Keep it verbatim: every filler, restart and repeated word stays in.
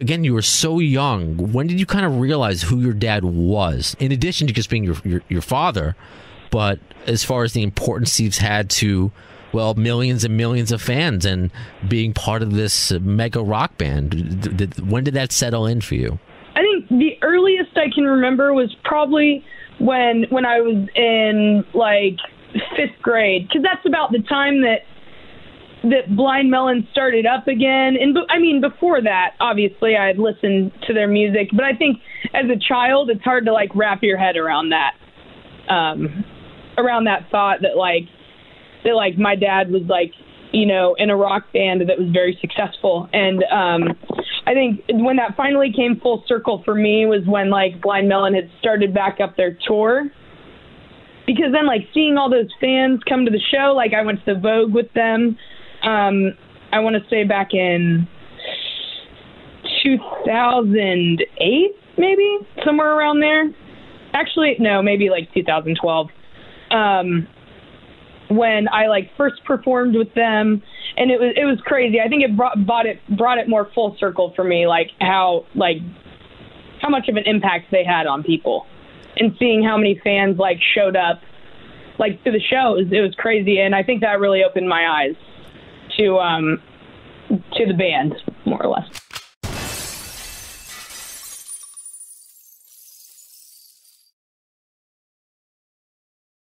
again, you were so young. When did you kind of realize who your dad was, in addition to just being your, your, your father, but as far as the importance he's had to, well, millions and millions of fans and being part of this mega rock band? When did that settle in for you? I think the earliest I can remember was probably when when I was in, like, fifth grade, because that's about the time that that Blind Melon started up again. And I mean, before that, obviously, I had listened to their music, but I think as a child, it's hard to, like, wrap your head around that, um, around that thought that, like, that, like, my dad was, like, you know, in a rock band that was very successful. And um, I think when that finally came full circle for me was when, like, Blind Melon had started back up their tour. Because then, like, seeing all those fans come to the show, like, I went to the Vogue with them. Um, I want to say back in two thousand eight, maybe, somewhere around there. Actually, no, maybe like two thousand twelve. Um, when I like first performed with them, and it was, it was crazy. I think it brought, brought it, brought it more full circle for me, like how, like how much of an impact they had on people, and seeing how many fans like showed up, like to the shows. It was crazy. And I think that really opened my eyes to, um, to the band, more or less.